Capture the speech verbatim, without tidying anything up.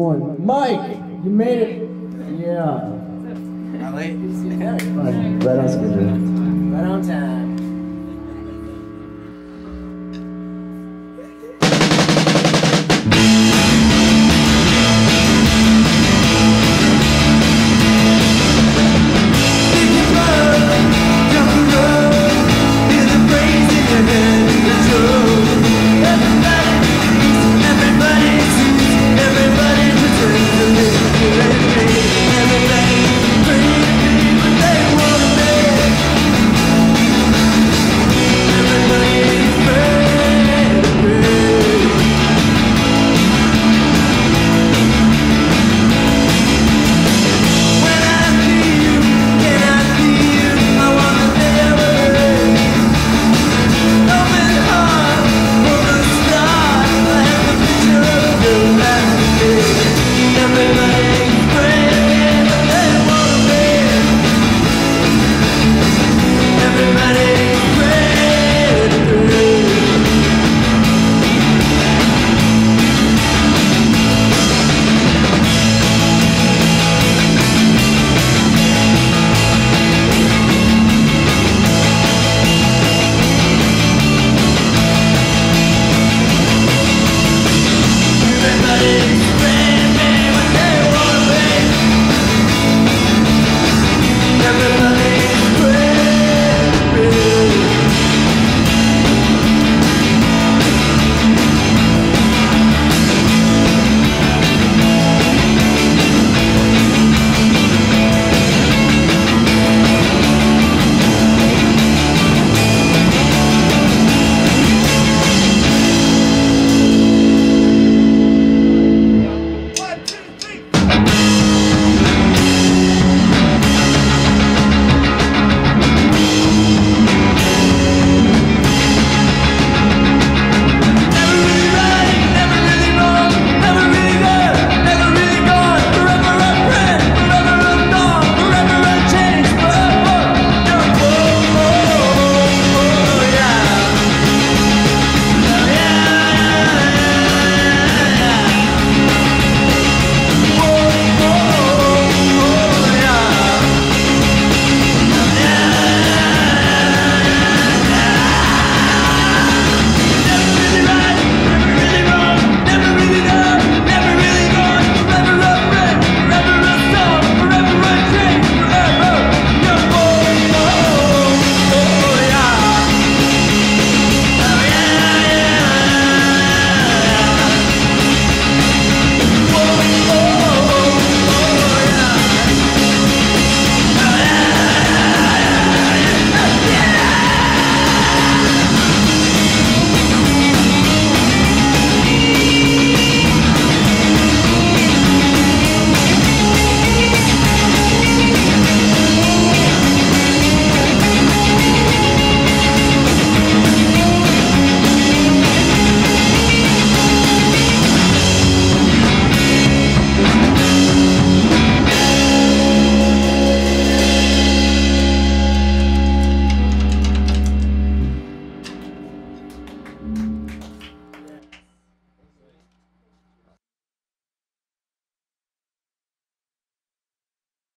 one. Mike, you made it. Yeah. Not late. Right on schedule.